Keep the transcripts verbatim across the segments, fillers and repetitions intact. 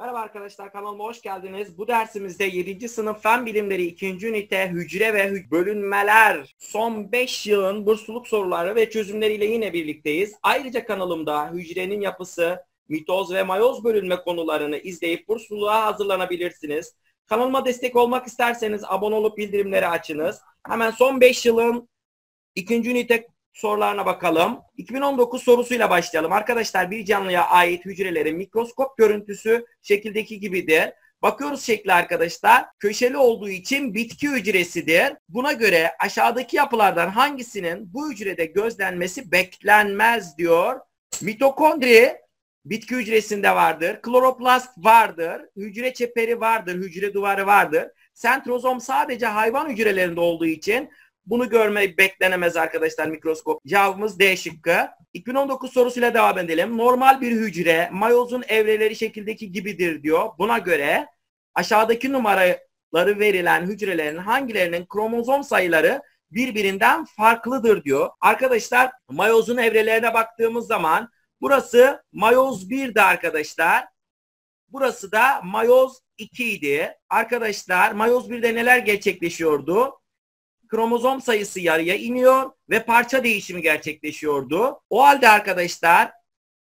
Merhaba arkadaşlar, kanalıma hoş geldiniz. Bu dersimizde yedinci sınıf fen bilimleri ikinci ünite hücre ve hü bölünmeler son beş yılın bursluluk soruları ve çözümleriyle yine birlikteyiz. Ayrıca kanalımda hücrenin yapısı, mitoz ve mayoz bölünme konularını izleyip bursluluğa hazırlanabilirsiniz. Kanalıma destek olmak isterseniz abone olup bildirimleri açınız. Hemen son beş yılın ikinci ünite sorularına bakalım. iki bin on dokuz sorusuyla başlayalım. Arkadaşlar, bir canlıya ait hücrelerin mikroskop görüntüsü şekildeki gibidir. Bakıyoruz şekli arkadaşlar. Köşeli olduğu için bitki hücresidir. Buna göre aşağıdaki yapılardan hangisinin bu hücrede gözlenmesi beklenmez diyor. Mitokondri bitki hücresinde vardır. Kloroplast vardır. Hücre çeperi vardır. Hücre duvarı vardır. Sentrozom sadece hayvan hücrelerinde olduğu için bunu görmeyi beklenemez arkadaşlar mikroskop. Cevabımız D şıkkı. iki bin on dokuz sorusuyla devam edelim. Normal bir hücre mayozun evreleri şekildeki gibidir diyor. Buna göre aşağıdaki numaraları verilen hücrelerin hangilerinin kromozom sayıları birbirinden farklıdır diyor. Arkadaşlar, mayozun evrelerine baktığımız zaman burası mayoz bir'di arkadaşlar. Burası da mayoz iki idi. Arkadaşlar, mayoz bir'de neler gerçekleşiyordu? Kromozom sayısı yarıya iniyor ve parça değişimi gerçekleşiyordu. O halde arkadaşlar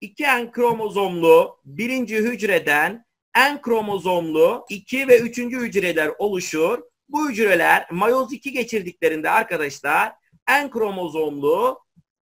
iki en kromozomlu birinci hücreden en kromozomlu iki ve üçüncü hücreler oluşur. Bu hücreler mayoz iki geçirdiklerinde arkadaşlar en kromozomlu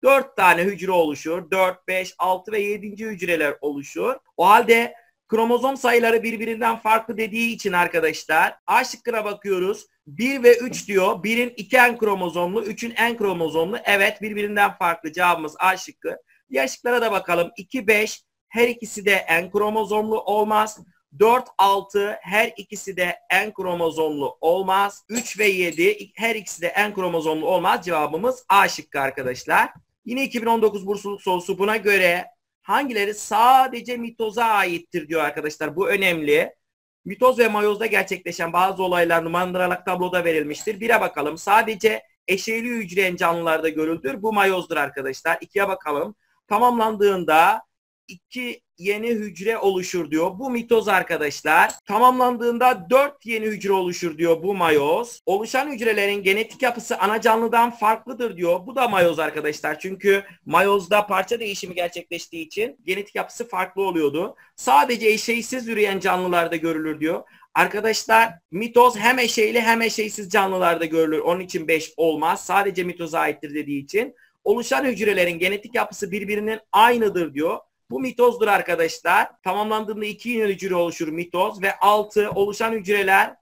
dört tane hücre oluşur. dört, beş, altı ve yedinci hücreler oluşur. O halde kromozom sayıları birbirinden farklı dediği için arkadaşlar A şıkkına bakıyoruz. bir ve üç diyor. birin iki en kromozomlu, üçün en kromozomlu. Evet, birbirinden farklı. Cevabımız A şıkkı. Diğer şıklara da bakalım. iki, beş her ikisi de en kromozomlu olmaz. dört, altı her ikisi de en kromozomlu olmaz. üç ve yedi her ikisi de en kromozomlu olmaz. Cevabımız A şıkkı arkadaşlar. Yine iki bin on dokuz bursluluk sorusu, buna göre hangileri sadece mitoza aittir diyor arkadaşlar. Bu önemli. Mitoz ve mayozda gerçekleşen bazı olaylar numaralı tabloda verilmiştir. bire bakalım. Sadece eşeyli hücren canlılarda görülür. Bu mayozdur arkadaşlar. ikiye bakalım. Tamamlandığında iki yeni hücre oluşur diyor. Bu mitoz arkadaşlar. Tamamlandığında dört yeni hücre oluşur diyor. Bu mayoz. Oluşan hücrelerin genetik yapısı ana canlıdan farklıdır diyor. Bu da mayoz arkadaşlar. Çünkü mayozda parça değişimi gerçekleştiği için genetik yapısı farklı oluyordu. Sadece eşeysiz üreyen canlılarda görülür diyor. Arkadaşlar, mitoz hem eşeyli hem eşeysiz canlılarda görülür. Onun için beş olmaz. Sadece mitoza aittir dediği için. Oluşan hücrelerin genetik yapısı birbirinin aynıdır diyor. Bu mitozdur arkadaşlar. Tamamlandığında iki yeni hücre oluşur, mitoz ve altı oluşan hücreler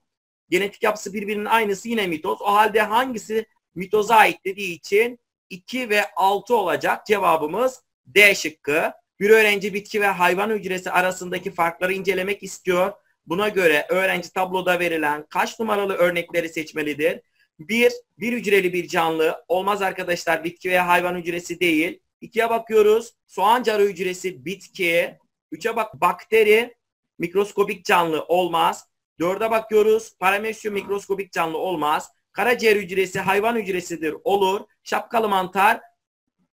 genetik yapısı birbirinin aynısı, yine mitoz. O halde hangisi mitoza ait dediği için iki ve altı olacak. Cevabımız D şıkkı. Bir öğrenci bitki ve hayvan hücresi arasındaki farkları incelemek istiyor. Buna göre öğrenci tabloda verilen kaç numaralı örnekleri seçmelidir? bir. Bir hücreli bir canlı olmaz arkadaşlar. Bitki ve hayvan hücresi değil. ikiye bakıyoruz. Soğan carı hücresi bitki. üçe bak, bakteri mikroskobik canlı olmaz. dörde bakıyoruz. Paramesyum mikroskobik canlı olmaz. Karaciğer hücresi hayvan hücresidir, olur. Şapkalı mantar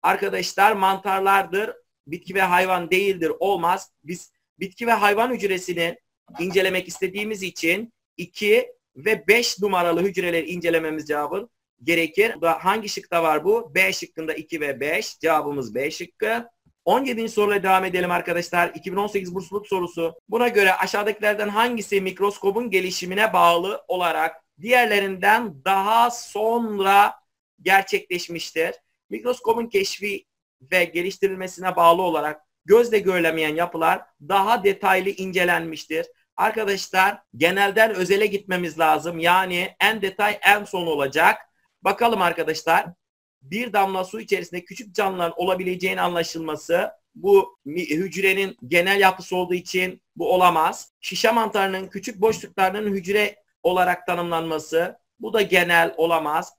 arkadaşlar mantarlardır. Bitki ve hayvan değildir, olmaz. Biz bitki ve hayvan hücresini incelemek istediğimiz için iki ve beş numaralı hücreleri incelememiz cevabı gerekir. Bu da hangi şıkta var bu? B şıkkında iki ve beş. Cevabımız B şıkkı. on yedinci soruyla devam edelim arkadaşlar. iki bin on sekiz bursluluk sorusu. Buna göre aşağıdakilerden hangisi mikroskobun gelişimine bağlı olarak diğerlerinden daha sonra gerçekleşmiştir? Mikroskobun keşfi ve geliştirilmesine bağlı olarak gözle görülemeyen yapılar daha detaylı incelenmiştir. Arkadaşlar, genelden özele gitmemiz lazım. Yani en detay en son olacak. Bakalım arkadaşlar, bir damla su içerisinde küçük canlıların olabileceğinin anlaşılması, bu hücrenin genel yapısı olduğu için bu olamaz. Şişe mantarının küçük boşluklarının hücre olarak tanımlanması, bu da genel olamaz.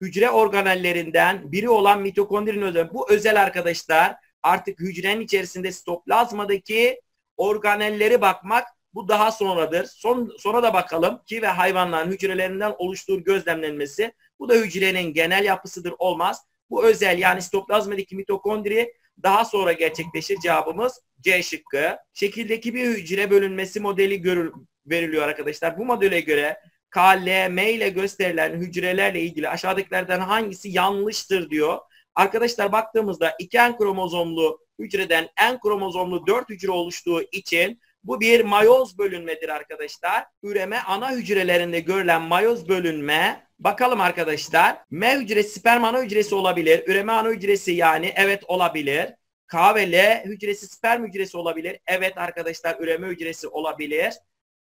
Hücre organellerinden biri olan mitokondrinin özel, bu özel arkadaşlar. Artık hücrenin içerisinde sitoplazmadaki organelleri bakmak, bu daha sonradır. Son, sonra da bakalım ki ve hayvanların hücrelerinden oluştuğu gözlemlenmesi. Bu da hücrenin genel yapısıdır, olmaz. Bu özel, yani sitoplazmadaki mitokondri Daha sonra gerçekleşir cevabımız C şıkkı. Şekildeki bir hücre bölünmesi modeli görül veriliyor arkadaşlar. Bu modele göre K L M ile gösterilen hücrelerle ilgili aşağıdakilerden hangisi yanlıştır diyor. Arkadaşlar baktığımızda iki N kromozomlu hücreden N kromozomlu dört hücre oluştuğu için bu bir mayoz bölünmedir arkadaşlar. Üreme ana hücrelerinde görülen mayoz bölünme. Bakalım arkadaşlar. M hücresi sperm ana hücresi olabilir. Üreme ana hücresi yani evet olabilir. K ve L hücresi sperm hücresi olabilir. Evet arkadaşlar üreme hücresi olabilir.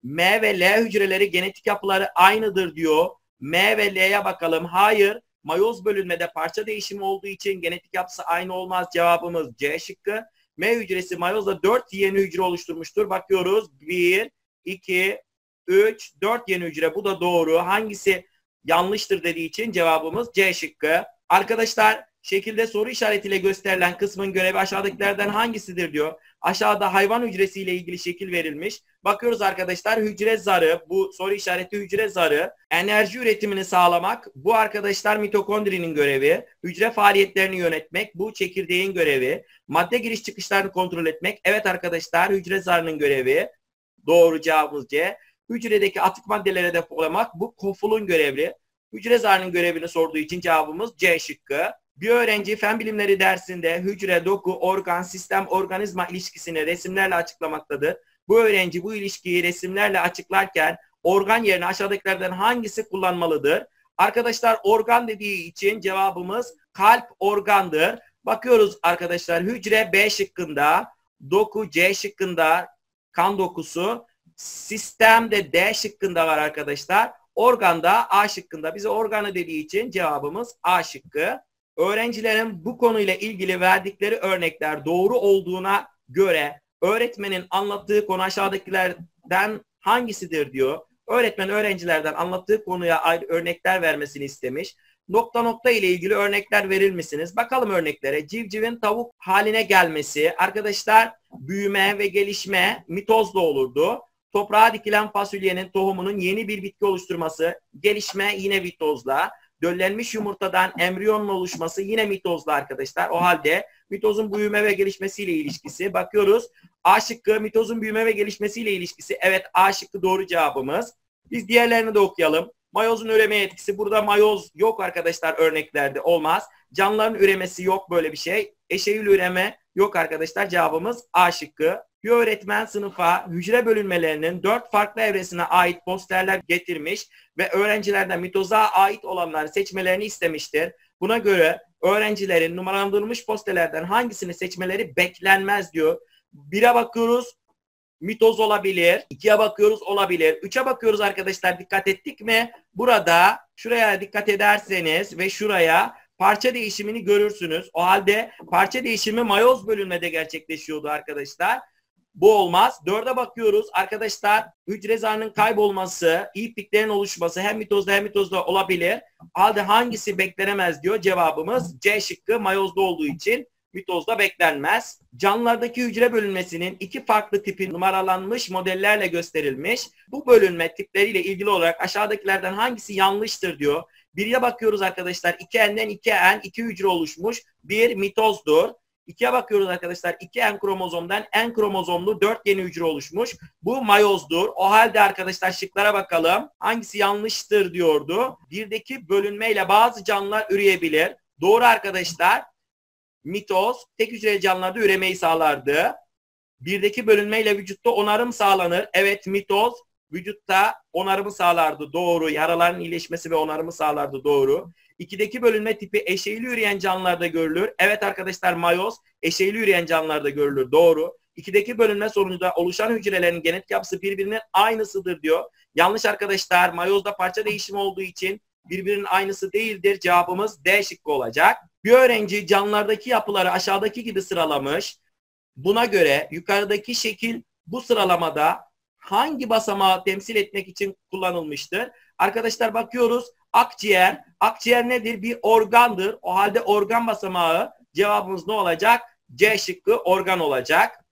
M ve L hücreleri genetik yapıları aynıdır diyor. M ve L'ye bakalım. Hayır. Mayoz bölünmede parça değişimi olduğu için genetik yapısı aynı olmaz. Cevabımız C şıkkı. M hücresi mayozda dört yeni hücre oluşturmuştur. Bakıyoruz. bir, iki, üç, dört yeni hücre. Bu da doğru. Hangisi yanlıştır dediği için cevabımız C şıkkı. Arkadaşlar şekilde soru işaretiyle gösterilen kısmın görevi aşağıdakilerden hangisidir diyor. Aşağıda hayvan hücresiyle ilgili şekil verilmiş. Bakıyoruz arkadaşlar hücre zarı, bu soru işareti hücre zarı, enerji üretimini sağlamak, bu arkadaşlar mitokondrinin görevi, hücre faaliyetlerini yönetmek, bu çekirdeğin görevi, madde giriş çıkışlarını kontrol etmek, evet arkadaşlar hücre zarının görevi, doğru cevabımız C. Hücredeki atık maddelere depolamak, bu kofulun görevi, hücre zarının görevini sorduğu için cevabımız C şıkkı. Bir öğrenci fen bilimleri dersinde hücre, doku, organ, sistem, organizma ilişkisini resimlerle açıklamaktadır. Bu öğrenci bu ilişkiyi resimlerle açıklarken organ yerine aşağıdakilerden hangisi kullanmalıdır? Arkadaşlar organ dediği için cevabımız kalp organdır. Bakıyoruz arkadaşlar hücre B şıkkında, doku C şıkkında, kan dokusu, sistem de D şıkkında var arkadaşlar. Organ da A şıkkında. Bize organı dediği için cevabımız A şıkkı. Öğrencilerin bu konuyla ilgili verdikleri örnekler doğru olduğuna göre öğretmenin anlattığı konu aşağıdakilerden hangisidir diyor. Öğretmen öğrencilerden anlattığı konuya ayrı örnekler vermesini istemiş. Nokta nokta ile ilgili örnekler verir misiniz? Bakalım örneklere. Civcivin tavuk haline gelmesi, arkadaşlar büyüme ve gelişme mitozla olurdu. Toprağa dikilen fasulyenin tohumunun yeni bir bitki oluşturması, gelişme yine mitozla. Döllenmiş yumurtadan embriyonun oluşması yine mitozla arkadaşlar. O halde mitozun büyüme ve gelişmesiyle ilişkisi. Bakıyoruz. A şıkkı mitozun büyüme ve gelişmesiyle ilişkisi. Evet A şıkkı doğru cevabımız. Biz diğerlerini de okuyalım. Mayozun üreme etkisi. Burada mayoz yok arkadaşlar örneklerde olmaz. Canlıların üremesi yok böyle bir şey. Eşeğil üreme yok arkadaşlar. Cevabımız A şıkkı. Bir öğretmen sınıfa hücre bölünmelerinin dört farklı evresine ait posterler getirmiş ve öğrencilerden mitoza ait olanları seçmelerini istemiştir. Buna göre öğrencilerin numaralandırılmış posterlerden hangisini seçmeleri beklenmez diyor. bire bakıyoruz mitoz olabilir, ikiye bakıyoruz olabilir, üçe bakıyoruz arkadaşlar dikkat ettik mi? Burada şuraya dikkat ederseniz ve şuraya parça değişimini görürsünüz. O halde parça değişimi mayoz bölünmede gerçekleşiyordu arkadaşlar. Bu olmaz. dörde bakıyoruz. Arkadaşlar hücre zarının kaybolması, ipliklerin oluşması hem mitozda hem mitozda olabilir. Halde hangisi beklenemez diyor. Cevabımız C şıkkı mayozda olduğu için mitozda beklenmez. Canlılardaki hücre bölünmesinin iki farklı tipi numaralanmış modellerle gösterilmiş. Bu bölünme tipleriyle ilgili olarak aşağıdakilerden hangisi yanlıştır diyor. bire bakıyoruz arkadaşlar. iki N'den iki N, iki hücre oluşmuş. bir mitozdur. ikiye bakıyoruz arkadaşlar. iki N kromozomdan N kromozomlu dört yeni hücre oluşmuş. Bu mayozdur. O halde arkadaşlar şıklara bakalım. Hangisi yanlıştır diyordu. birdeki bölünmeyle bazı canlılar üreyebilir. Doğru arkadaşlar. Mitoz tek hücreli canlılarda üremeyi sağlardı. birdeki bölünmeyle vücutta onarım sağlanır. Evet mitoz vücutta onarımı sağlardı. Doğru. Yaraların iyileşmesi ve onarımı sağlardı. Doğru. ikideki bölünme tipi eşeğili üreyen canlılarda görülür. Evet arkadaşlar mayoz eşeğili üreyen canlılarda görülür. Doğru. ikideki bölünme sonucunda oluşan hücrelerin genetik yapısı birbirinin aynısıdır diyor. Yanlış arkadaşlar mayozda parça değişimi olduğu için birbirinin aynısı değildir. Cevabımız D şıkkı olacak. Bir öğrenci canlılardaki yapıları aşağıdaki gibi sıralamış. Buna göre yukarıdaki şekil bu sıralamada hangi basamağı temsil etmek için kullanılmıştır? Arkadaşlar bakıyoruz. Akciğer. Akciğer nedir? Bir organdır. O halde organ basamağı cevabımız ne olacak? C şıkkı organ olacak.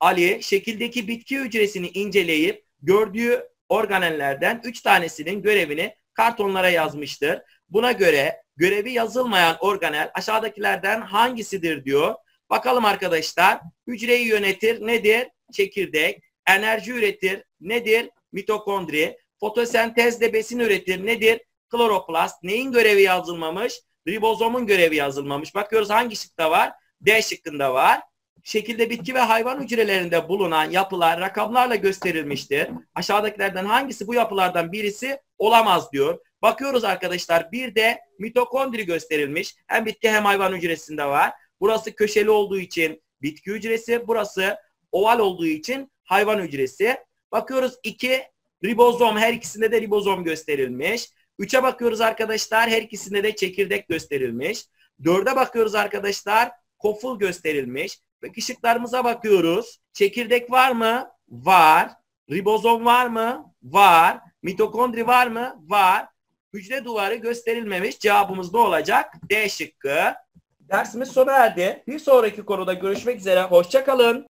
Ali şekildeki bitki hücresini inceleyip gördüğü organellerden üç tanesinin görevini kartonlara yazmıştır. Buna göre görevi yazılmayan organel aşağıdakilerden hangisidir diyor. Bakalım arkadaşlar, hücreyi yönetir nedir? Çekirdek. Enerji üretir nedir? Mitokondri. Fotosentezle besin üretir nedir? Kloroplast. Neyin görevi yazılmamış? Ribozomun görevi yazılmamış. Bakıyoruz hangi şıkta var? D şıkkında var. Şekilde bitki ve hayvan hücrelerinde bulunan yapılar rakamlarla gösterilmiştir. Aşağıdakilerden hangisi bu yapılardan birisi olamaz diyor. Bakıyoruz arkadaşlar, bir de mitokondri gösterilmiş. Hem bitki hem hayvan hücresinde var. Burası köşeli olduğu için bitki hücresi, burası oval olduğu için hayvan hücresi. Bakıyoruz iki ribozom, her ikisinde de ribozom gösterilmiş. üçe bakıyoruz arkadaşlar, her ikisinde de çekirdek gösterilmiş. dörde bakıyoruz arkadaşlar, koful gösterilmiş. Peki şıklarımıza bakıyoruz. Çekirdek var mı? Var. Ribozom var mı? Var. Mitokondri var mı? Var. Hücre duvarı gösterilmemiş. Cevabımız ne olacak? D şıkkı. Dersimiz sona erdi. Bir sonraki konuda görüşmek üzere. Hoşça kalın.